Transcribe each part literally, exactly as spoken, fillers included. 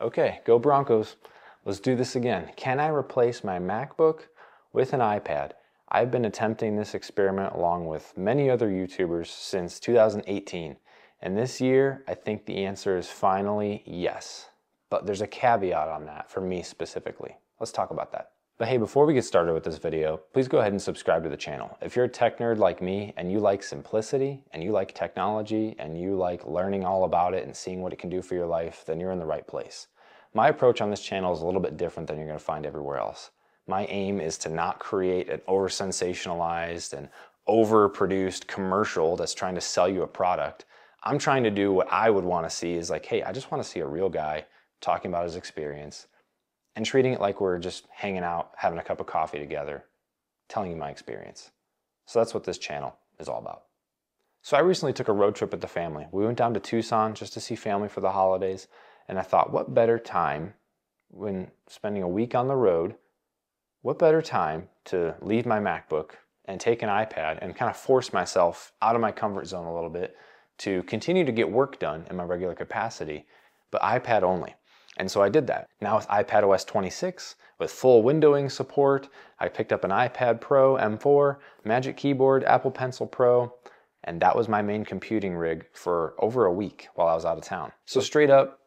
Okay, go Broncos. Let's do this again. Can I replace my MacBook with an iPad? I've been attempting this experiment along with many other YouTubers since two thousand eighteen. And this year, I think the answer is finally yes. But there's a caveat on that for me specifically. Let's talk about that. But hey, before we get started with this video, please go ahead and subscribe to the channel. If you're a tech nerd like me and you like simplicity and you like technology and you like learning all about it and seeing what it can do for your life, then you're in the right place. My approach on this channel is a little bit different than you're going to find everywhere else. My aim is to not create an over-sensationalized and overproduced commercial that's trying to sell you a product. I'm trying to do what I would want to see is like, hey, I just want to see a real guy talking about his experience, and treating it like we're just hanging out, having a cup of coffee together, telling you my experience. So that's what this channel is all about. So I recently took a road trip with the family. We went down to Tucson just to see family for the holidays, and I thought, what better time when spending a week on the road, what better time to leave my MacBook and take an iPad and kind of force myself out of my comfort zone a little bit to continue to get work done in my regular capacity, but iPad only. And so I did that. Now with iPadOS twenty-six, with full windowing support, I picked up an iPad Pro M four, Magic Keyboard, Apple Pencil Pro, and that was my main computing rig for over a week while I was out of town. So straight up,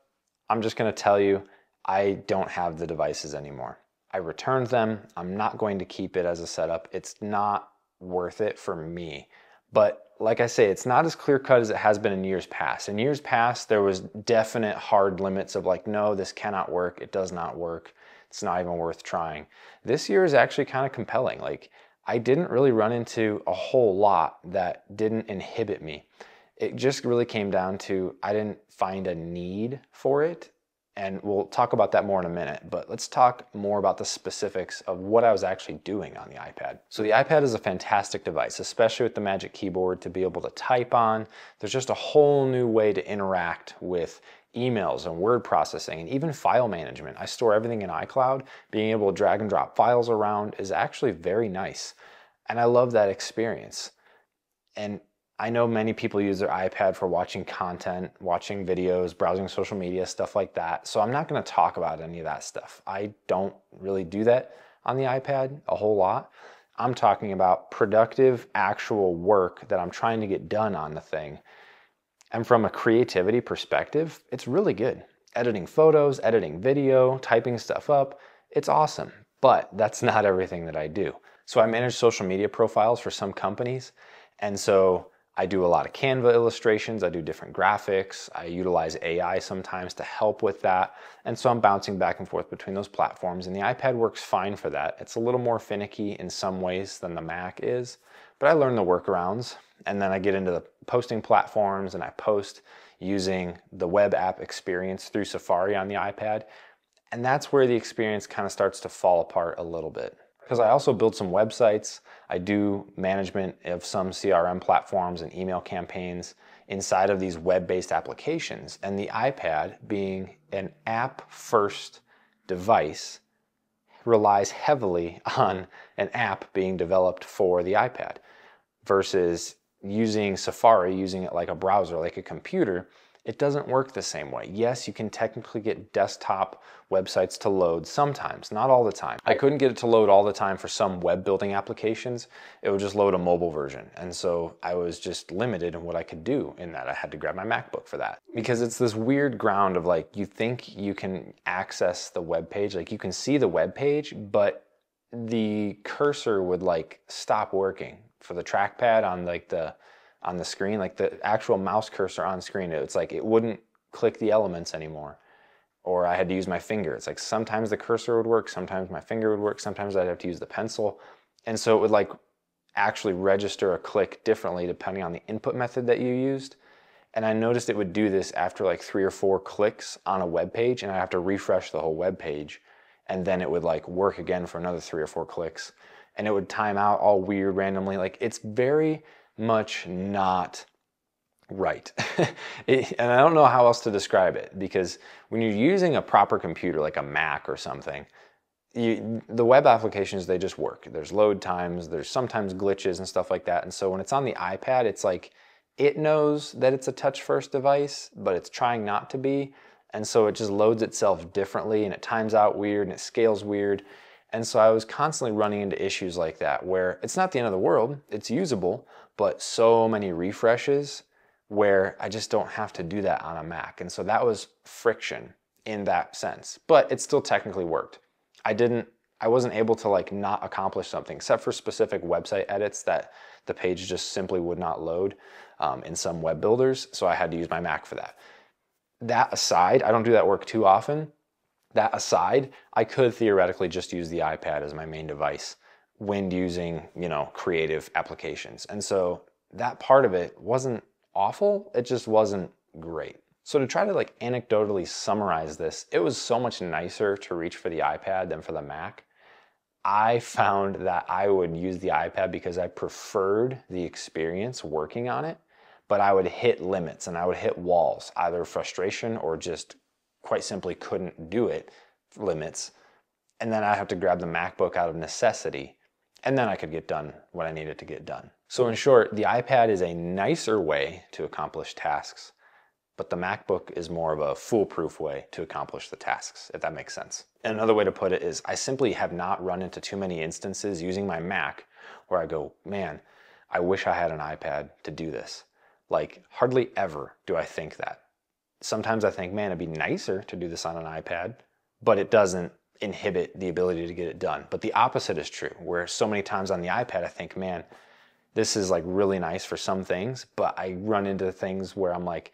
I'm just gonna tell you, I don't have the devices anymore. I returned them. I'm not going to keep it as a setup. It's not worth it for me. But like I say, it's not as clear-cut as it has been in years past. In years past, there was definite hard limits of like, no, this cannot work, it does not work, it's not even worth trying. This year is actually kind of compelling. Like, I didn't really run into a whole lot that didn't inhibit me. It just really came down to, I didn't find a need for it, and we'll talk about that more in a minute, but let's talk more about the specifics of what I was actually doing on the iPad. So the iPad is a fantastic device, especially with the Magic Keyboard to be able to type on. There's just a whole new way to interact with emails and word processing and even file management. I store everything in iCloud. Being able to drag and drop files around is actually very nice. And I love that experience. And I know many people use their iPad for watching content, watching videos, browsing social media, stuff like that. So I'm not going to talk about any of that stuff. I don't really do that on the iPad a whole lot. I'm talking about productive, actual work that I'm trying to get done on the thing. And from a creativity perspective, it's really good. Editing photos, editing video, typing stuff up, it's awesome. But that's not everything that I do. So I manage social media profiles for some companies, and so I do a lot of Canva illustrations, I do different graphics, I utilize A I sometimes to help with that, and so I'm bouncing back and forth between those platforms, and the iPad works fine for that. It's a little more finicky in some ways than the Mac is, but I learn the workarounds, and then I get into the posting platforms, and I post using the web app experience through Safari on the iPad, and that's where the experience kind of starts to fall apart a little bit. Because I also build some websites, I do management of some C R M platforms and email campaigns inside of these web-based applications. And the iPad, being an app-first device, relies heavily on an app being developed for the iPad versus using Safari, using it like a browser, like a computer. It doesn't work the same way. Yes, you can technically get desktop websites to load sometimes, not all the time. I couldn't get it to load all the time for some web building applications. It would just load a mobile version. And so I was just limited in what I could do in that. I had to grab my MacBook for that. Because it's this weird ground of like, you think you can access the web page, like you can see the web page, but the cursor would like stop working for the trackpad on like the on the screen, like the actual mouse cursor on screen, it's like it wouldn't click the elements anymore. Or I had to use my finger. It's like sometimes the cursor would work, sometimes my finger would work, sometimes I'd have to use the pencil. And so it would like actually register a click differently depending on the input method that you used. And I noticed it would do this after like three or four clicks on a web page, and I'd have to refresh the whole web page. And then it would like work again for another three or four clicks. And it would time out all weird randomly. Like it's very much not right. it, and I don't know how else to describe it, because when you're using a proper computer like a Mac or something, you, the web applications, they just work. There's load times, there's sometimes glitches and stuff like that. And so when it's on the iPad, it's like it knows that it's a touch first device, but it's trying not to be. And so it just loads itself differently and it times out weird and it scales weird. And so I was constantly running into issues like that where it's not the end of the world, it's usable, but so many refreshes where I just don't have to do that on a Mac. And so that was friction in that sense, but it still technically worked. I didn't, I wasn't able to like not accomplish something except for specific website edits that the page just simply would not load um, in some web builders. So I had to use my Mac for that. That aside, I don't do that work too often. That aside, I could theoretically just use the iPad as my main device when using, you know, creative applications. And so that part of it wasn't awful, it just wasn't great. So to try to like anecdotally summarize this, it was so much nicer to reach for the iPad than for the Mac. I found that I would use the iPad because I preferred the experience working on it, but I would hit limits and I would hit walls, either frustration or just quite simply couldn't do it limits. And then I have to grab the MacBook out of necessity. And then I could get done what I needed to get done. So in short, the iPad is a nicer way to accomplish tasks, but the MacBook is more of a foolproof way to accomplish the tasks, if that makes sense. And another way to put it is I simply have not run into too many instances using my Mac where I go, man, I wish I had an iPad to do this. Like hardly ever do I think that. Sometimes I think, man, it'd be nicer to do this on an iPad, but it doesn't inhibit the ability to get it done. But the opposite is true, where so many times on the iPad, I think, man, this is like really nice for some things, but I run into things where I'm like,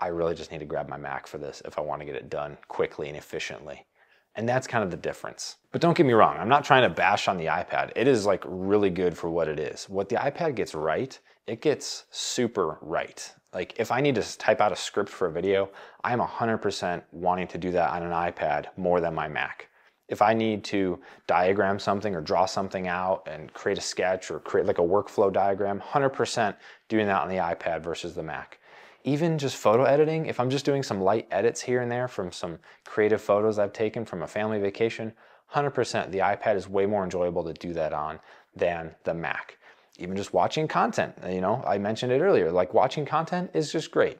I really just need to grab my Mac for this if I want to get it done quickly and efficiently. And that's kind of the difference. But don't get me wrong, I'm not trying to bash on the iPad. It is like really good for what it is. What the iPad gets right, it gets super right. Like if I need to type out a script for a video, I'm one hundred percent wanting to do that on an iPad more than my Mac. If I need to diagram something or draw something out and create a sketch or create like a workflow diagram, one hundred percent doing that on the iPad versus the Mac. Even just photo editing, if I'm just doing some light edits here and there from some creative photos I've taken from a family vacation, one hundred percent the iPad is way more enjoyable to do that on than the Mac. Even just watching content, you know, I mentioned it earlier, like watching content is just great.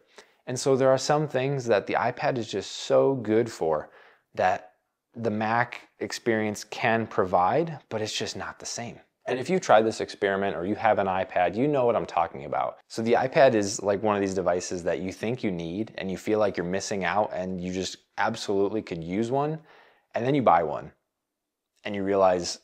And so there are some things that the iPad is just so good for that the Mac experience can provide, but it's just not the same. And if you tried this experiment or you have an iPad, you know what I'm talking about. So the iPad is like one of these devices that you think you need and you feel like you're missing out and you just absolutely could use one. And then you buy one and you realize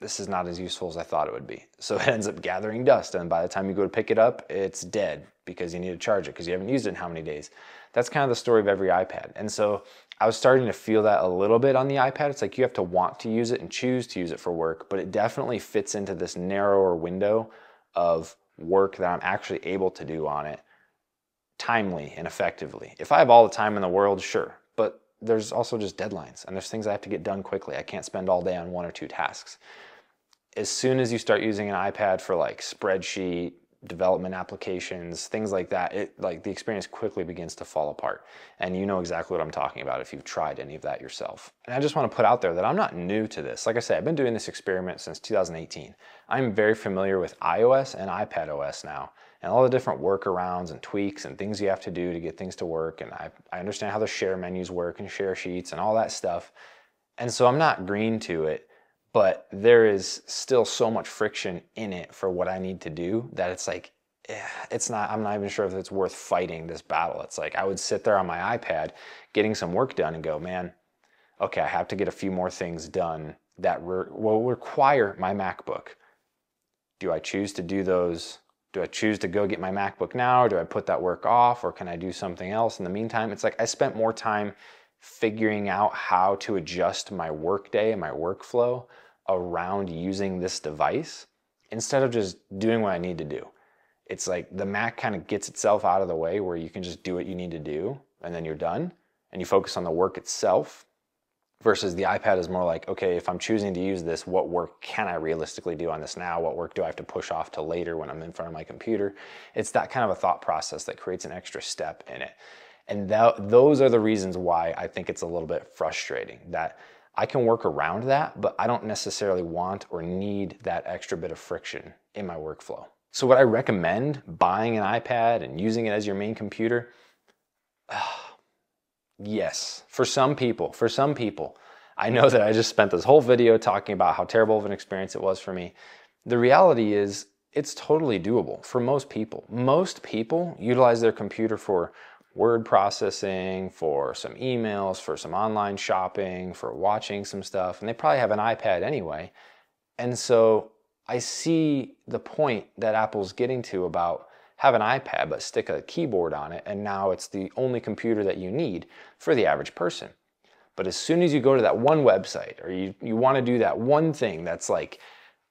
this is not as useful as I thought it would be. So it ends up gathering dust. And by the time you go to pick it up, it's dead because you need to charge it because you haven't used it in how many days. That's kind of the story of every iPad. And so I was starting to feel that a little bit on the iPad. It's like you have to want to use it and choose to use it for work, but it definitely fits into this narrower window of work that I'm actually able to do on it timely and effectively. If I have all the time in the world, sure, but there's also just deadlines and there's things I have to get done quickly. I can't spend all day on one or two tasks. As soon as you start using an iPad for like spreadsheet, development applications, things like that, it like the experience quickly begins to fall apart. And you know exactly what I'm talking about if you've tried any of that yourself. And I just want to put out there that I'm not new to this. Like I say, I've been doing this experiment since two thousand eighteen. I'm very familiar with iOS and iPadOS now, and all the different workarounds and tweaks and things you have to do to get things to work. And I, I understand how the share menus work and share sheets and all that stuff. And so I'm not green to it. But there is still so much friction in it for what I need to do that it's like, it's not, I'm not even sure if it's worth fighting this battle. It's like I would sit there on my iPad getting some work done and go, man, okay, I have to get a few more things done that re will require my MacBook. Do I choose to do those? Do I choose to go get my MacBook now? Or do I put that work off or can I do something else in the meantime? It's like I spent more time figuring out how to adjust my workday and my workflow around using this device instead of just doing what I need to do. It's like the Mac kind of gets itself out of the way where you can just do what you need to do and then you're done and you focus on the work itself versus the iPad is more like, okay, if I'm choosing to use this, what work can I realistically do on this now? What work do I have to push off to later when I'm in front of my computer? It's that kind of a thought process that creates an extra step in it. And that, those are the reasons why I think it's a little bit frustrating that I can work around that, but I don't necessarily want or need that extra bit of friction in my workflow. So would I recommend buying an iPad and using it as your main computer? Uh, Yes, for some people, for some people. I know that I just spent this whole video talking about how terrible of an experience it was for me. The reality is it's totally doable for most people. Most people utilize their computer for word processing, for some emails, for some online shopping, for watching some stuff, and they probably have an iPad anyway. And so I see the point that Apple's getting to about have an iPad, but stick a keyboard on it, and now it's the only computer that you need for the average person. But as soon as you go to that one website, or you, you wanna do that one thing that's like,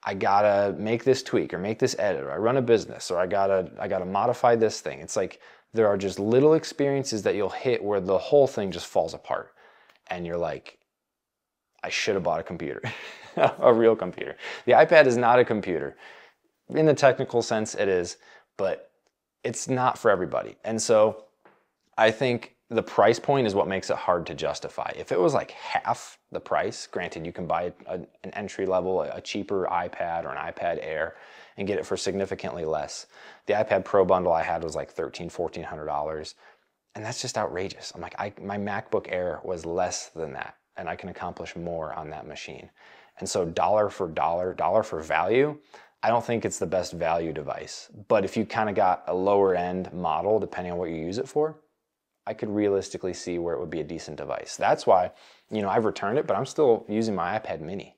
I gotta make this tweak, or make this edit, or I run a business, or I gotta, I gotta modify this thing. It's like, there are just little experiences that you'll hit where the whole thing just falls apart. And you're like, I should have bought a computer, a real computer. The iPad is not a computer. In the technical sense it is, but it's not for everybody. And so I think the price point is what makes it hard to justify. If it was like half the price, granted you can buy a, an entry level, a cheaper iPad or an iPad Air and get it for significantly less. The iPad Pro bundle I had was like thirteen hundred, fourteen hundred dollars, and that's just outrageous. I'm like, I, my MacBook Air was less than that, and I can accomplish more on that machine. And so dollar for dollar, dollar for value, I don't think it's the best value device. But if you kind of got a lower end model, depending on what you use it for, I could realistically see where it would be a decent device. That's why, you know, I've returned it, but I'm still using my iPad mini.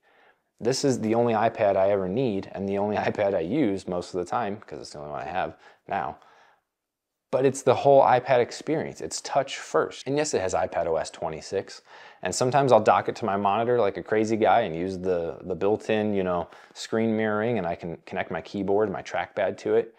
This is the only iPad I ever need and the only iPad I use most of the time, because it's the only one I have now. But it's the whole iPad experience. It's touch first. And yes, it has iPadOS twenty-six. And sometimes I'll dock it to my monitor like a crazy guy and use the, the built-in, you know, screen mirroring, and I can connect my keyboard, my trackpad to it,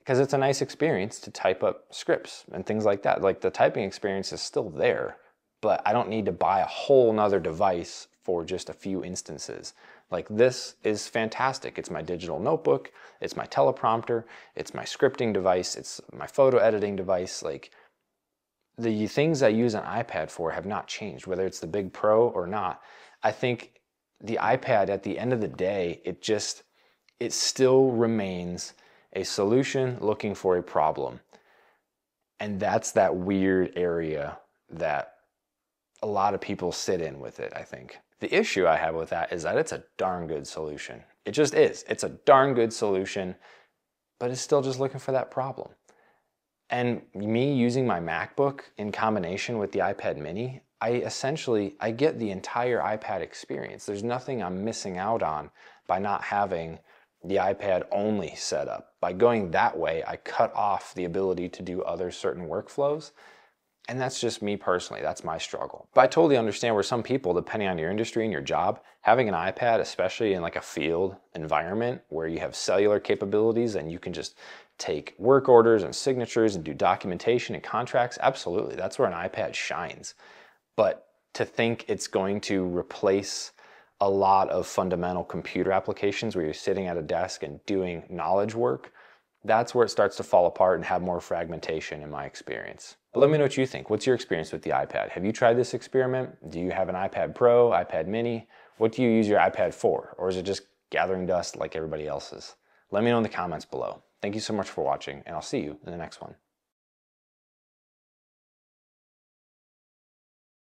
because it's a nice experience to type up scripts and things like that. Like the typing experience is still there, but I don't need to buy a whole nother device for just a few instances. Like this is fantastic. It's my digital notebook, it's my teleprompter, it's my scripting device, it's my photo editing device. Like the things I use an iPad for have not changed, whether it's the big Pro or not. I think the iPad at the end of the day, it just, it still remains a solution looking for a problem. And that's that weird area that a lot of people sit in with it, I think. The issue I have with that is that it's a darn good solution. It just is. It's a darn good solution, but it's still just looking for that problem. And me using my MacBook in combination with the iPad mini, I essentially, I get the entire iPad experience. There's nothing I'm missing out on by not having the iPad only setup. By going that way, I cut off the ability to do other certain workflows. And that's just me personally, that's my struggle. But I totally understand where some people, depending on your industry and your job, having an iPad, especially in like a field environment where you have cellular capabilities and you can just take work orders and signatures and do documentation and contracts, absolutely, that's where an iPad shines. But to think it's going to replace a lot of fundamental computer applications where you're sitting at a desk and doing knowledge work, that's where it starts to fall apart and have more fragmentation in my experience. But let me know what you think. What's your experience with the iPad? Have you tried this experiment? Do you have an iPad Pro, iPad mini? What do you use your iPad for? Or is it just gathering dust like everybody else's? Let me know in the comments below. Thank you so much for watching, and I'll see you in the next one.